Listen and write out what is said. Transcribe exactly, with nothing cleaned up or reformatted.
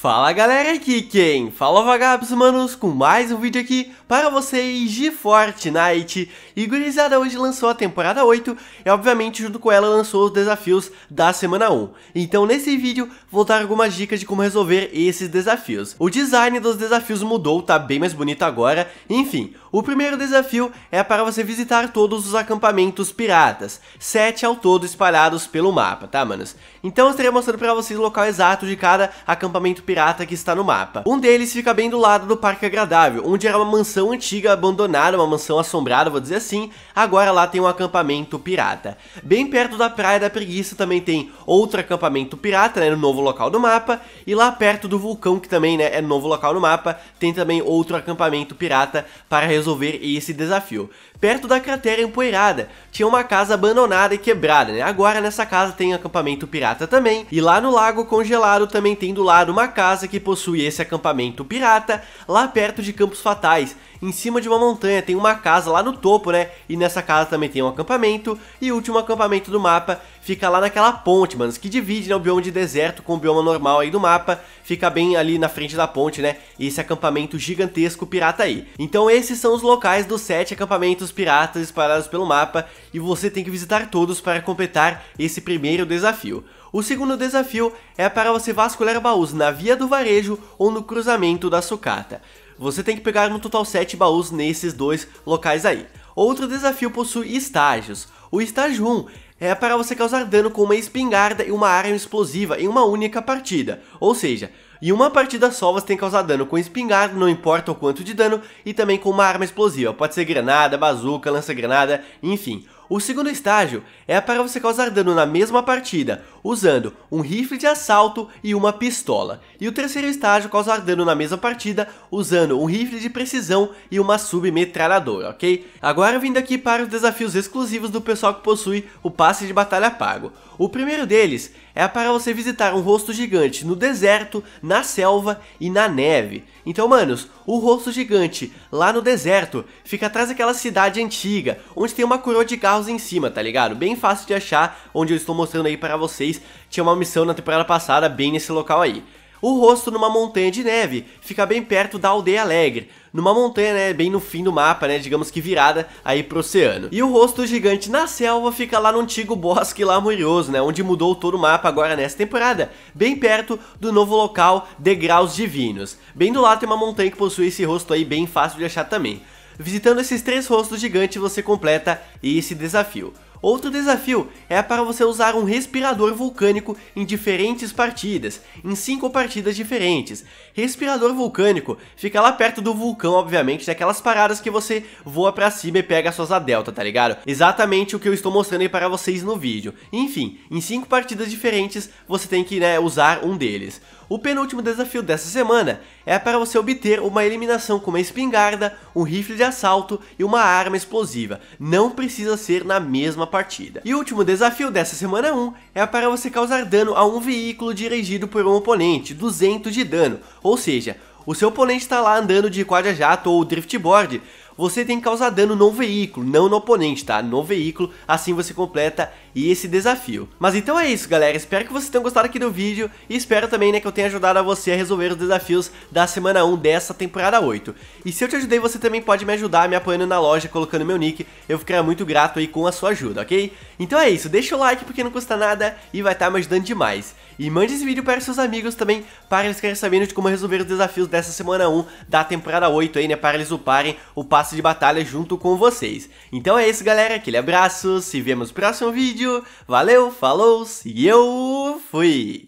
Fala galera, aqui quem fala Vagabbss, manos, com mais um vídeo aqui para vocês de Fortnite. E gurizada, hoje lançou a temporada oito e obviamente junto com ela lançou os desafios da semana um. Então nesse vídeo vou dar algumas dicas de como resolver esses desafios. O design dos desafios mudou, tá bem mais bonito agora. Enfim, o primeiro desafio é para você visitar todos os acampamentos piratas, sete ao todo espalhados pelo mapa, tá manos? Então eu estarei mostrando para vocês o local exato de cada acampamento pirata pirata que está no mapa. Um deles fica bem do lado do Parque Agradável, onde era uma mansão antiga abandonada, uma mansão assombrada, vou dizer assim. Agora lá tem um acampamento pirata. Bem perto da Praia da Preguiça também tem outro acampamento pirata, né, no novo local do mapa. E lá perto do vulcão, que também, né, é novo local no mapa, tem também outro acampamento pirata para resolver esse desafio. Perto da cratera empoeirada tinha uma casa abandonada e quebrada, né? Agora nessa casa tem acampamento pirata também. E lá no lago congelado também tem do lado uma casa casa que possui esse acampamento pirata. Lá perto de Campos Fatais, em cima de uma montanha, tem uma casa lá no topo, né? E nessa casa também tem um acampamento. E o último acampamento do mapa fica lá naquela ponte, manos, que divide, né, o bioma de deserto com o bioma normal aí do mapa. Fica bem ali na frente da ponte, né? Esse acampamento gigantesco pirata aí. Então esses são os locais dos sete acampamentos piratas espalhados pelo mapa, e você tem que visitar todos para completar esse primeiro desafio. O segundo desafio é para você vasculhar baús na Via do Varejo ou no cruzamento da Sucata. Você tem que pegar no total sete baús nesses dois locais aí. Outro desafio possui estágios. O estágio um é para você causar dano com uma espingarda e uma arma explosiva em uma única partida. Ou seja, em uma partida só você tem que causar dano com espingarda, não importa o quanto de dano, e também com uma arma explosiva. Pode ser granada, bazuca, lança-granada, enfim. O segundo estágio é para você causar dano na mesma partida, usando um rifle de assalto e uma pistola. E o terceiro estágio, causar dano na mesma partida, usando um rifle de precisão e uma submetralhadora, ok? Agora vindo aqui para os desafios exclusivos do pessoal que possui o passe de batalha pago. O primeiro deles é para você visitar um rosto gigante no deserto, na selva e na neve. Então, manos, o rosto gigante lá no deserto fica atrás daquela cidade antiga, onde tem uma coroa de carros em cima, tá ligado? Bem fácil de achar, onde eu estou mostrando aí para vocês. Tinha uma missão na temporada passada bem nesse local aí. O rosto numa montanha de neve fica bem perto da Aldeia Alegre, numa montanha, né, bem no fim do mapa, né, digamos que virada aí pro oceano. E o rosto gigante na selva fica lá no antigo bosque lá murioso, né, onde mudou todo o mapa agora nessa temporada, bem perto do novo local Degraus Divinos. Bem do lado tem uma montanha que possui esse rosto aí, bem fácil de achar também. Visitando esses três rostos gigantes você completa esse desafio. Outro desafio é para você usar um respirador vulcânico em diferentes partidas, em cinco partidas diferentes. Respirador vulcânico fica lá perto do vulcão, obviamente, daquelas paradas que você voa pra cima e pega suas a delta, tá ligado? Exatamente o que eu estou mostrando aí para vocês no vídeo. Enfim, em cinco partidas diferentes você tem que, né, usar um deles. O penúltimo desafio dessa semana é para você obter uma eliminação com uma espingarda, um rifle de assalto e uma arma explosiva. Não precisa ser na mesma partida. E o último desafio dessa semana um é para você causar dano a um veículo dirigido por um oponente, duzentos de dano. Ou seja, o seu oponente está lá andando de quadra-jato ou driftboard, você tem que causar dano no veículo, não no oponente, tá? No veículo, assim você completa esse desafio. Mas então é isso, galera. Espero que vocês tenham gostado aqui do vídeo e espero também, né, que eu tenha ajudado a você a resolver os desafios da semana um dessa temporada oito. E se eu te ajudei, você também pode me ajudar me apoiando na loja, colocando meu nick. Eu ficaria muito grato aí com a sua ajuda, ok? Então é isso. Deixa o like porque não custa nada e vai estar me ajudando demais. E mande esse vídeo para seus amigos também, para eles ficarem sabendo de como resolver os desafios dessa semana um da temporada oito aí, né? Para eles uparem o passe de batalha junto com vocês. Então é isso, galera, aquele abraço, se vemos no próximo vídeo, valeu, falou, e eu fui!